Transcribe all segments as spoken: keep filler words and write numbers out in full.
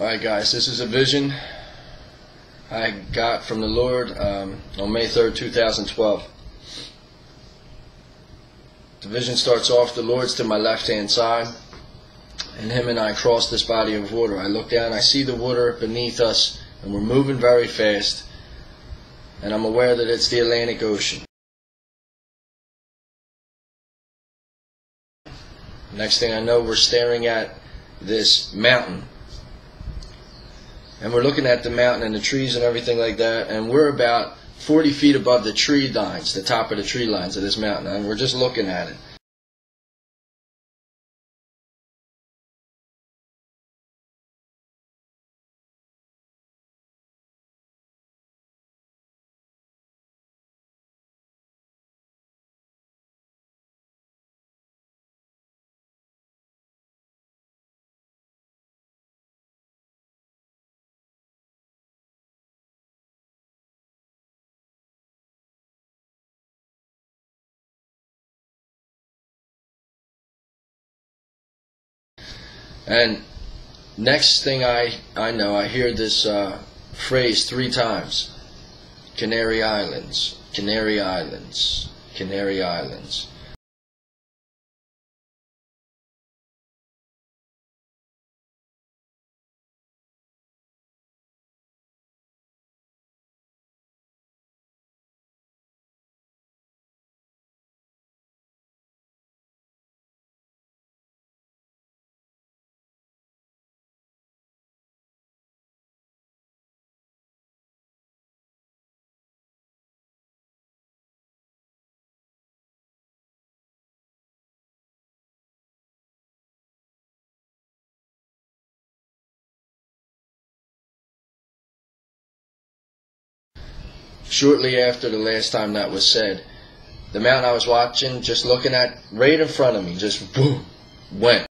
Alright guys, this is a vision I got from the Lord um, on May third, two thousand twelve. The vision starts off, the Lord's to my left hand side, and Him and I cross this body of water. I look down, I see the water beneath us, and we're moving very fast, and I'm aware that it's the Atlantic Ocean. Next thing I know, we're staring at this mountain. And we're looking at the mountain and the trees and everything like that, and we're about forty feet above the tree lines, the top of the tree lines of this mountain, and we're just looking at it. And next thing I, I know, I hear this uh, phrase three times. Canary Islands, Canary Islands, Canary Islands. Shortly after the last time that was said, the mountain I was watching, just looking at, right in front of me, just boom, went.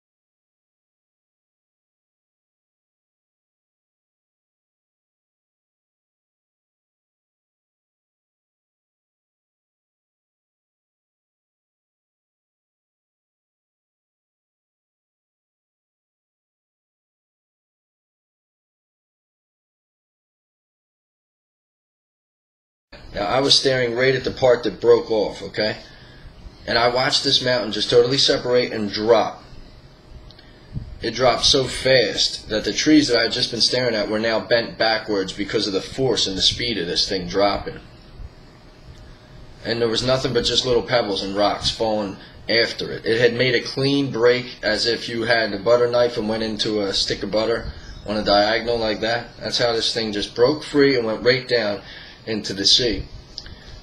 Now, I was staring right at the part that broke off, okay? And I watched this mountain just totally separate and drop. It dropped so fast that the trees that I had just been staring at were now bent backwards because of the force and the speed of this thing dropping. And there was nothing but just little pebbles and rocks falling after it. It had made a clean break, as if you had a butter knife and went into a stick of butter on a diagonal like that. That's how this thing just broke free and went right down into the sea.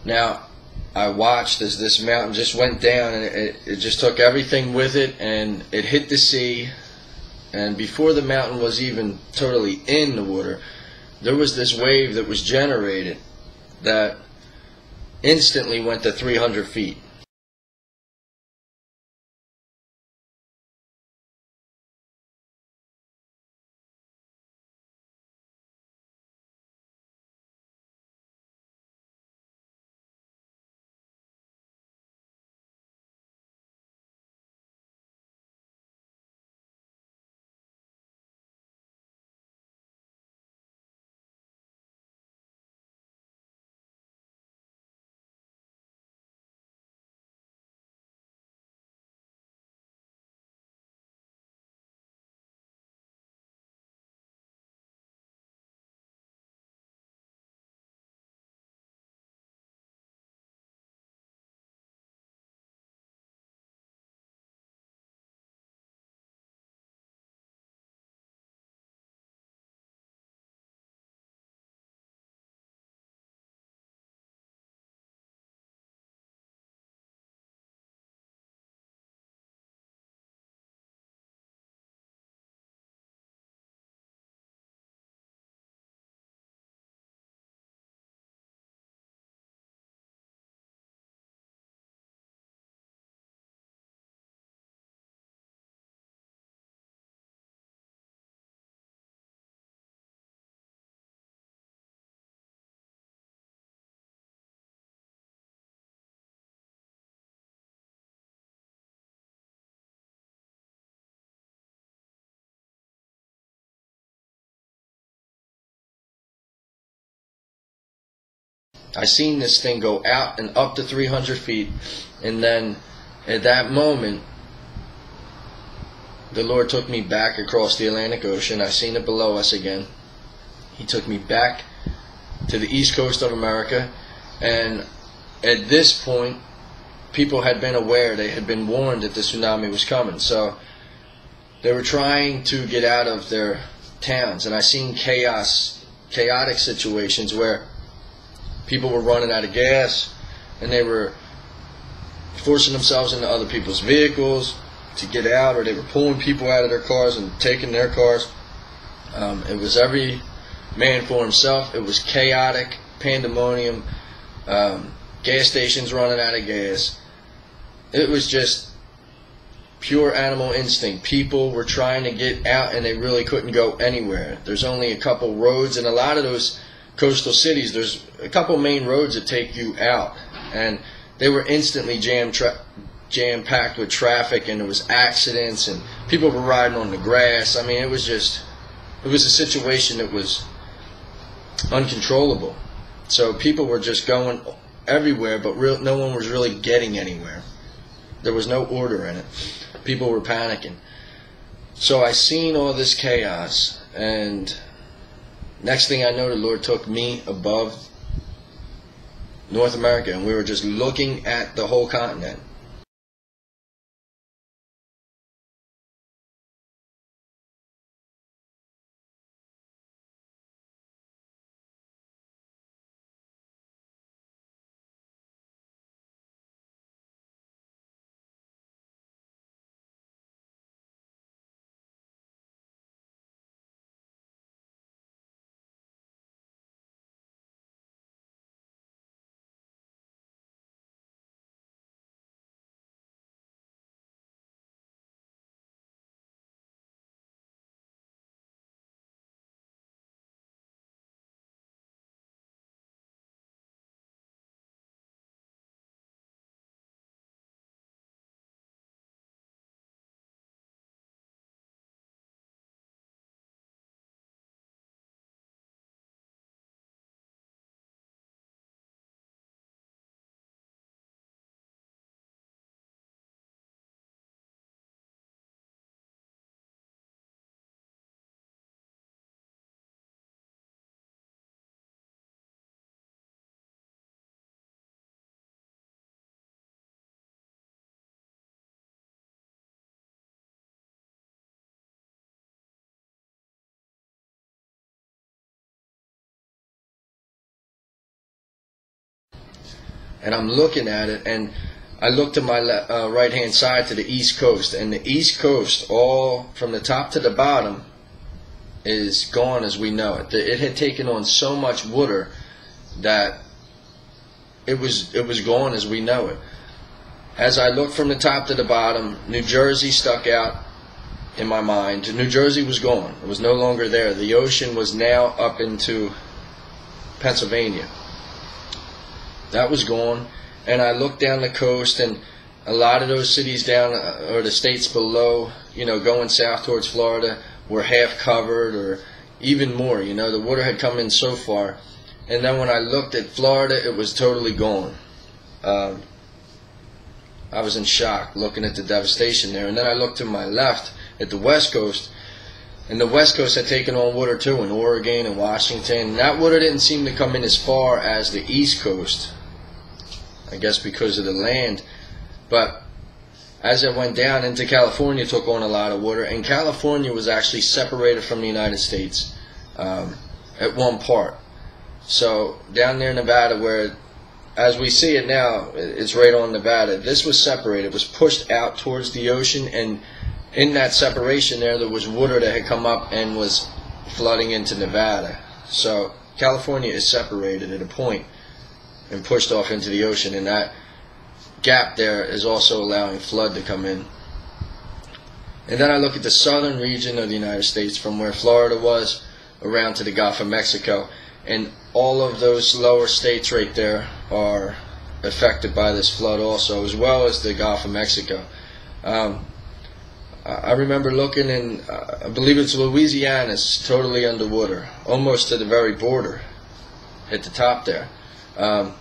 Now, I watched as this mountain just went down, and it, it just took everything with it, and it hit the sea. And before the mountain was even totally in the water, there was this wave that was generated that instantly went to three hundred feet. I seen this thing go out and up to three hundred feet, and then at that moment the Lord took me back across the Atlantic Ocean. I seen it below us again. He took me back to the east coast of America, and at this point people had been aware, they had been warned that the tsunami was coming, so they were trying to get out of their towns. And I seen chaos, chaotic situations where people were running out of gas and they were forcing themselves into other people's vehicles to get out, or they were pulling people out of their cars and taking their cars. Um, it was every man for himself. It was chaotic, pandemonium, um, gas stations running out of gas. It was just pure animal instinct. People were trying to get out and they really couldn't go anywhere. There's only a couple roads, and a lot of those coastal cities, there's a couple main roads that take you out, and they were instantly jam tra jam packed with traffic, and there was accidents and people were riding on the grass. I mean, it was just, it was a situation that was uncontrollable. So people were just going everywhere, but real, no one was really getting anywhere. There was no order in it. People were panicking. So I seen all this chaos, and next thing I know, the Lord took me above North America, and we were just looking at the whole continent. And I'm looking at it, and I look to my uh, right-hand side to the east coast, and the east coast, all from the top to the bottom, is gone as we know it. It had taken on so much water that it was it was gone as we know it. As I looked from the top to the bottom, New Jersey stuck out in my mind. New Jersey was gone. It was no longer there. The ocean was now up into Pennsylvania. That was gone. And I looked down the coast, and a lot of those cities down, or the states below, you know, going south towards Florida, were half covered or even more, you know, the water had come in so far. And then when I looked at Florida, it was totally gone. Um, I was in shock looking at the devastation there. And then I looked to my left at the west coast, and the west coast had taken on water too, in Oregon and Washington. That water didn't seem to come in as far as the east coast, I guess because of the land. But as it went down into California, it took on a lot of water, and California was actually separated from the United States um, at one part. So down there in Nevada, where as we see it now, it's right on Nevada, this was separated. It was pushed out towards the ocean, and in that separation there, there was water that had come up and was flooding into Nevada. So California is separated at a point and pushed off into the ocean, and that gap there is also allowing flood to come in. And then I look at the southern region of the United States, from where Florida was around to the Gulf of Mexico, and all of those lower states right there are affected by this flood also, as well as the Gulf of Mexico. Um, I remember looking in, uh, I believe it's Louisiana, is totally underwater, almost to the very border at the top there. um,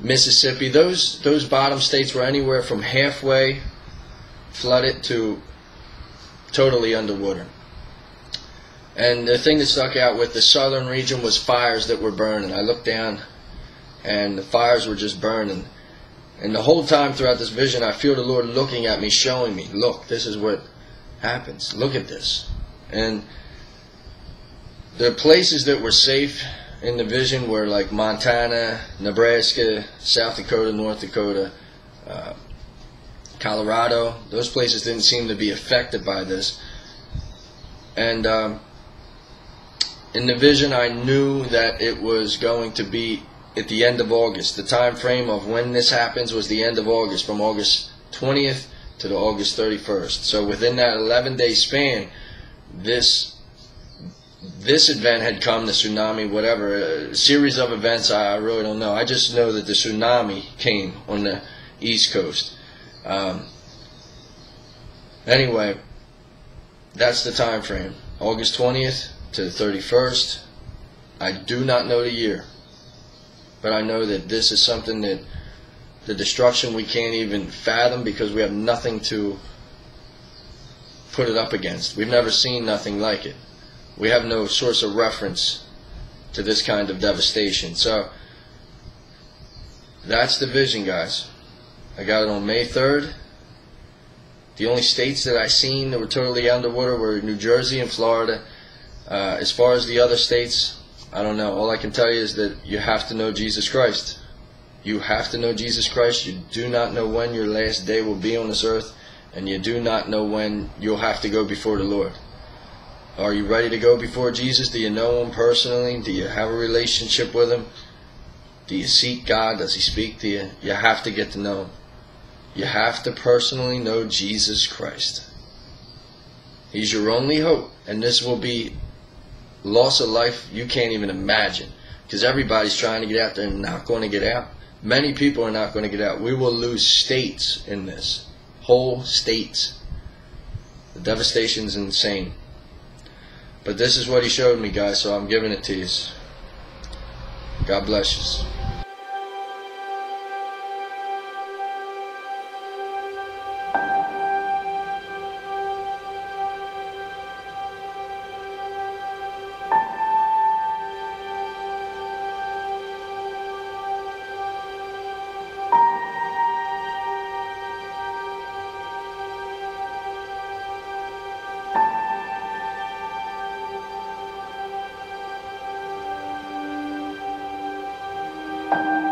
Mississippi, those those bottom states were anywhere from halfway flooded to totally underwater. And the thing that stuck out with the southern region was fires that were burning. I looked down and the fires were just burning. And the whole time throughout this vision, I feel the Lord looking at me, showing me, look, this is what happens. Look at this. And the places that were safe in the vision were like Montana, Nebraska, South Dakota, North Dakota, uh, Colorado. Those places didn't seem to be affected by this. And um, in the vision, I knew that it was going to be at the end of August. The time frame of when this happens was the end of August, from August twentieth to the August thirty-first. So within that eleven day span, this this event had come, the tsunami, whatever, a series of events. I really don't know. I just know that the tsunami came on the East Coast. Um, anyway, that's the time frame, August twentieth to the thirty-first. I do not know the year, but I know that this is something that the destruction we can't even fathom, because we have nothing to put it up against. We've never seen nothing like it. We have no source of reference to this kind of devastation. So that's the vision, guys. I got it on May third. The only states that I seen that were totally underwater were New Jersey and Florida. Uh, as far as the other states, I don't know. All I can tell you is that you have to know Jesus Christ. You have to know Jesus Christ. You do not know when your last day will be on this earth, and you do not know when you'll have to go before the Lord. Are you ready to go before Jesus? Do you know Him personally? Do you have a relationship with Him? Do you seek God? Does He speak to you? You have to get to know Him. You have to personally know Jesus Christ. He's your only hope. And this will be loss of life you can't even imagine, because everybody's trying to get out there and not going to get out. Many people are not going to get out. We will lose states in this. Whole states. The devastation's insane. But this is what He showed me, guys, so I'm giving it to you. God bless you. Thank you.